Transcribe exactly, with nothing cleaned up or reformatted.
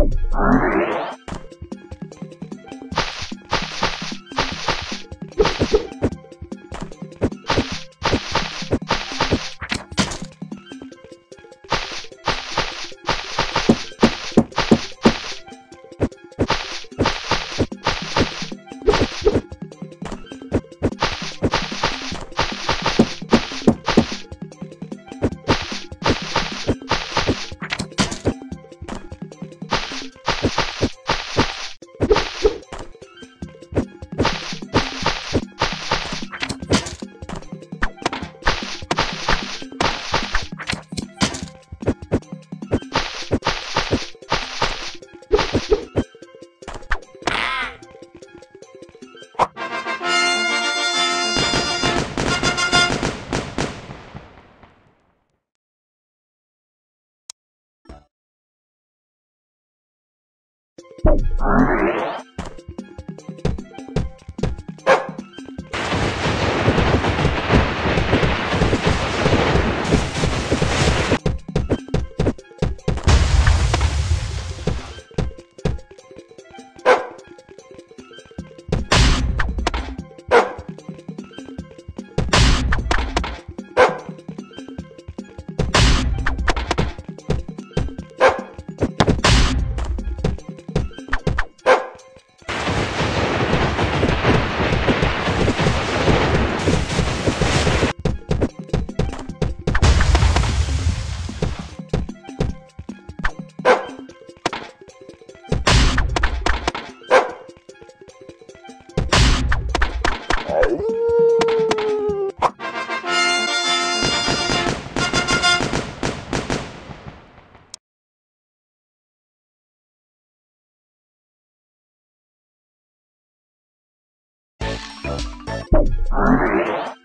Alright. All right.